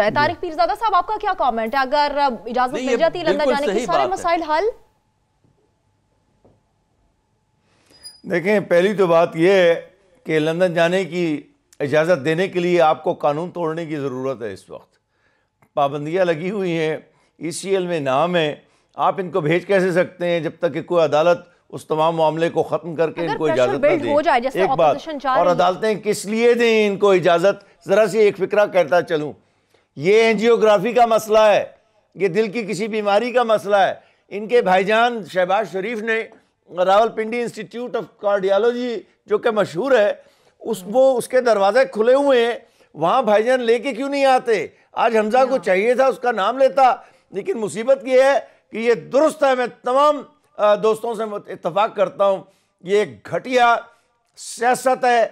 तारिक पीरज़ादा साहब, आपका क्या कमेंट है? अगर इजाजत मिल जाती है लंदन जाने की, सारे मसाइल हल? देखें, पहली तो बात यह है कि लंदन जाने की इजाज़त देने के लिए आपको कानून तोड़ने की ज़रूरत है। इस वक्त पाबंदियां लगी हुई हैं, ECL में नाम है। आप इनको भेज कैसे सकते हैं जब तक कि कोई अदालत उस तमाम मामले को ख़त्म करके इनको इजाज़त न दे? एक बात, और अदालतें किस लिए दें इनको इजाज़त? ज़रा सी एक फ़िक्रा कहता चलूँ, ये एंजियोग्राफी का मसला है, ये दिल की किसी बीमारी का मसला है। इनके भाईजान शहबाज शरीफ ने रावलपिंडी इंस्टीट्यूट ऑफ कार्डियोलॉजी जो कि मशहूर है, उसके दरवाजे खुले हुए हैं, वहाँ भाईजान लेके क्यों नहीं आते? आज हमजा को चाहिए था, उसका नाम लेता। लेकिन मुसीबत ये है कि ये दुरुस्त है, मैं तमाम दोस्तों से इत्तफाक करता हूँ, ये घटिया सियासत है,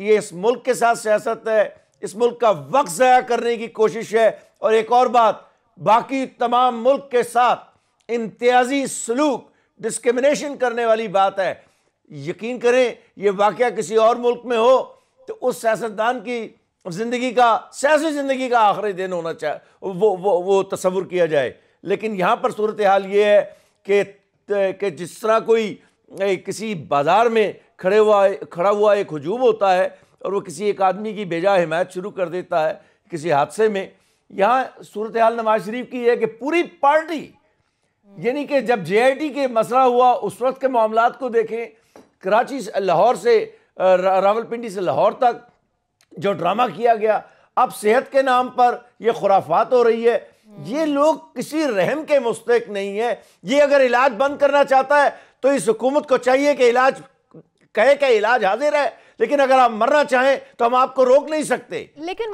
ये इस मुल्क के साथ सियासत है, इस मुल्क का वक्त ज़ाया करने की कोशिश है। और एक और बात, बाकी तमाम मुल्क के साथ इम्तियाजी सलूक, डिस्क्रिमिनेशन करने वाली बात है। यकीन करें, ये वाक़या किसी और मुल्क में हो तो उस सियासतदान की ज़िंदगी का, सियासी ज़िंदगी का आखिरी दिन होना चाहिए, वो तस्वुर किया जाए। लेकिन यहाँ पर सूरत हाल ये है कि जिस तरह कोई किसी बाज़ार में खड़ा हुआ एक हुजूम होता है और वो किसी एक आदमी की बेजा हिमायत शुरू कर देता है किसी हादसे में। यहाँ सूरत हाल नवाज शरीफ की है कि पूरी पार्टी, यानी कि जब JIT के मसला हुआ उस वक्त के मामला को देखें, कराची से लाहौर से रावलपिंडी से लाहौर तक जो ड्रामा किया गया, अब सेहत के नाम पर यह खुराफात हो रही है। ये लोग किसी रहम के मुस्तक नहीं है। ये अगर इलाज बंद करना चाहता है तो इस हुकूमत को चाहिए कि इलाज कहे, क्या इलाज हाजिर है, लेकिन अगर आप मरना चाहें तो हम आपको रोक नहीं सकते। लेकिन